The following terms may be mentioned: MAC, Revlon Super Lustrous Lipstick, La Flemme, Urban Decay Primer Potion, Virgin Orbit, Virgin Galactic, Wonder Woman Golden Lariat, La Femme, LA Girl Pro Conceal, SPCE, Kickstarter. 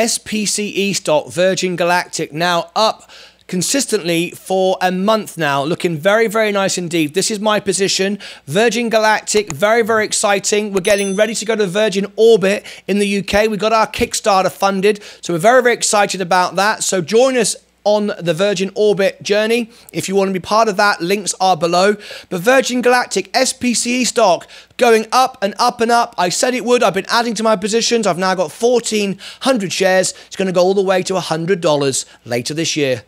SPCE stock, Virgin Galactic, now up consistently for a month now, looking very, very nice indeed. This is my position. Virgin Galactic, very, very exciting. We're getting ready to go to Virgin Orbit in the UK. We got our Kickstarter funded, so we're very, very excited about that. So join us on the Virgin Orbit journey if you want to be part of that. Links are below. But Virgin Galactic, SPCE stock, going up and up and up. I said it would. I've been adding to my positions. I've now got 1,400 shares. It's going to go all the way to $100 later this year.